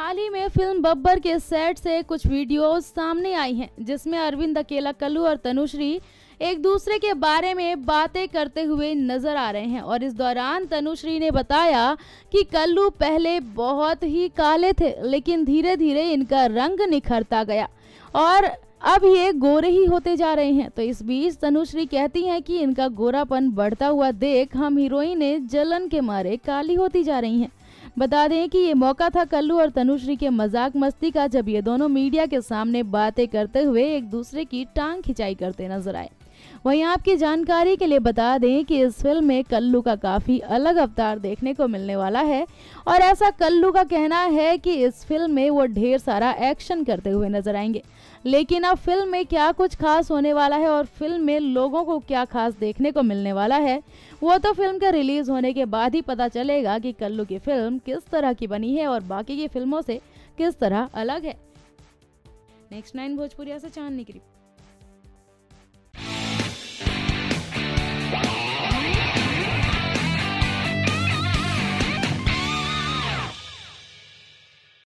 हाल ही में फिल्म बब्बर के सेट से कुछ वीडियोस सामने आई हैं, जिसमें अरविंद अकेला कल्लू और तनुश्री एक दूसरे के बारे में बातें करते हुए नजर आ रहे हैं। और इस दौरान तनुश्री ने बताया कि कल्लू पहले बहुत ही काले थे, लेकिन धीरे धीरे इनका रंग निखरता गया और अब ये गोरे ही होते जा रहे हैं। तो इस बीच तनुश्री कहती हैं कि इनका गोरापन बढ़ता हुआ देख हम हीरोइनें जलन के मारे काली होती जा रही हैं। बता दें कि ये मौका था कल्लू और तनुश्री के मजाक मस्ती का, जब ये दोनों मीडिया के सामने बातें करते हुए एक दूसरे की टांग खिंचाई करते नजर आए। वहीं आपकी जानकारी के लिए बता दें कि इस फिल्म में कल्लू का काफी अलग अवतार देखने को मिलने वाला है और ऐसा कल्लू का कहना है कि इस फिल्म में वो ढेर सारा एक्शन करते हुए नजर आएंगे। लेकिन अब फिल्म में क्या कुछ खास होने वाला है और फिल्म में लोगों को क्या खास देखने को मिलने वाला है, वो तो फिल्म के रिलीज होने के बाद ही पता चलेगा कि कल्लू की फिल्म किस तरह की बनी है और बाकी की फिल्मों से किस तरह अलग है। नेक्स्ट 9 भोजपुरिया से चांदनी की रिपोर्ट।